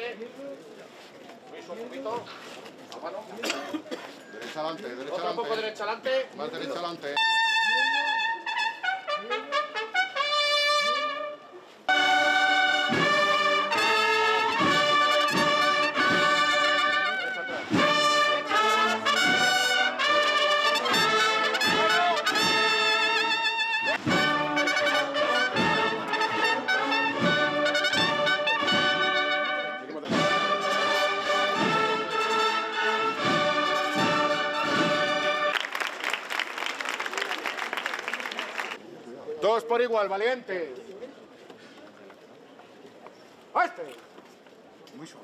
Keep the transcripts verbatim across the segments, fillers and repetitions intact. adelante. Luis, un poquito. La mano. Derecha adelante, derecha adelante. Otro poco derecha adelante. Más derecha adelante. Dos por igual, valiente. ¡A este! Muy suave.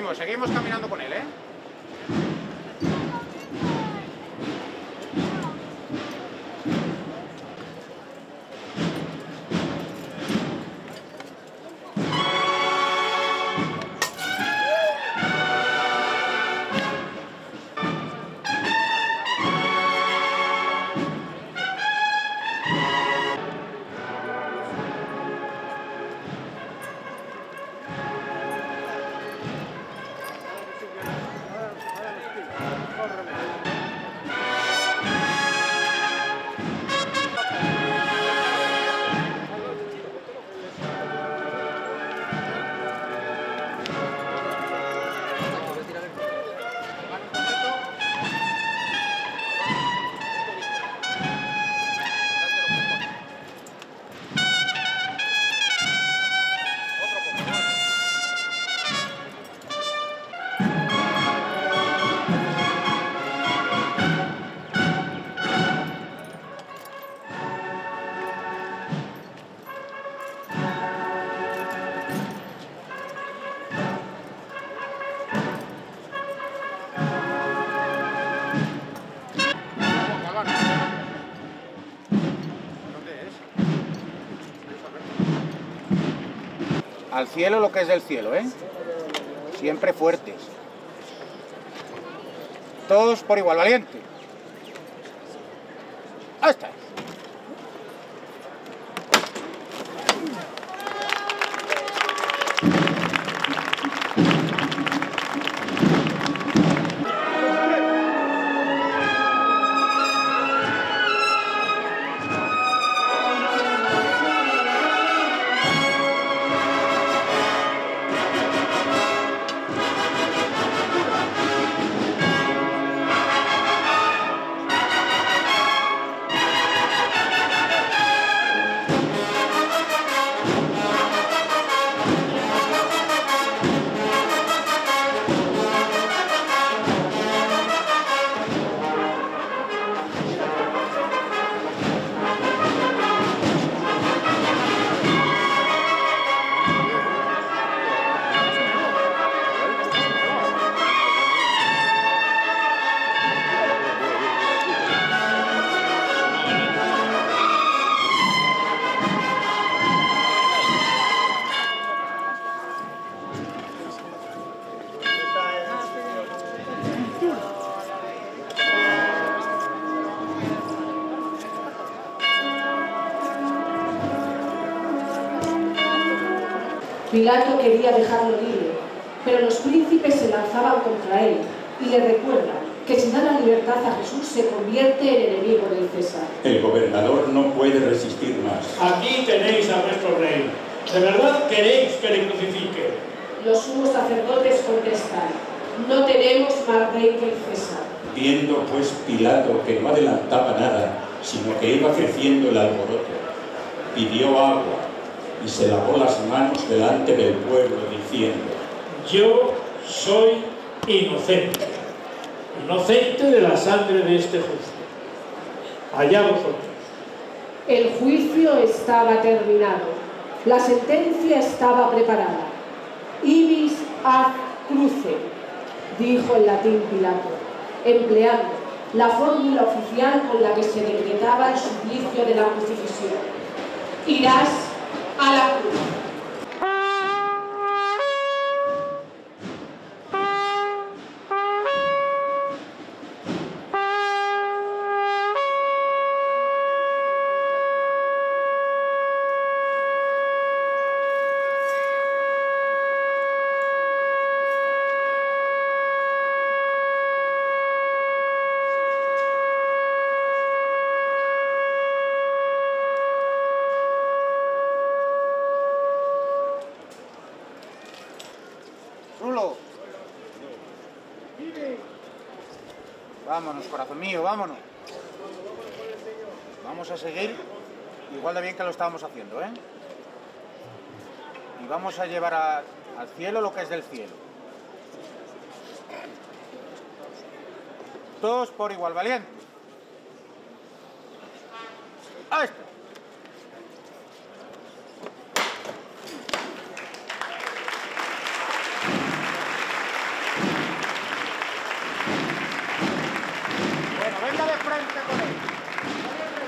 Seguimos, seguimos caminando con él, ¿eh? Al cielo lo que es del cielo, ¿eh? Siempre fuertes. Todos por igual, valiente. Ahí está. Pilato quería dejarlo libre, pero los príncipes se lanzaban contra él y le recuerdan que si da la libertad a Jesús se convierte en enemigo del César. El gobernador no puede resistir más. Aquí tenéis a vuestro rey. ¿De verdad queréis que le crucifique? Los sumos sacerdotes contestan: no tenemos más rey que el César. Viendo pues Pilato que no adelantaba nada, sino que iba creciendo el alboroto, pidió agua y se lavó las manos delante del pueblo, diciendo: yo soy inocente, inocente de la sangre de este justo. Allá vosotros. El juicio estaba terminado, la sentencia estaba preparada. Ibis ad cruce, dijo en latín Pilato, empleando la fórmula oficial con la que se decretaba el suplicio de la crucifixión. Irás a la cruz. Vámonos, corazón mío, vámonos. Vamos a seguir igual de bien que lo estábamos haciendo, ¿eh? Y vamos a llevar a, al cielo lo que es del cielo. Todos por igual, valiente. Ahí está. Venga de frente con él.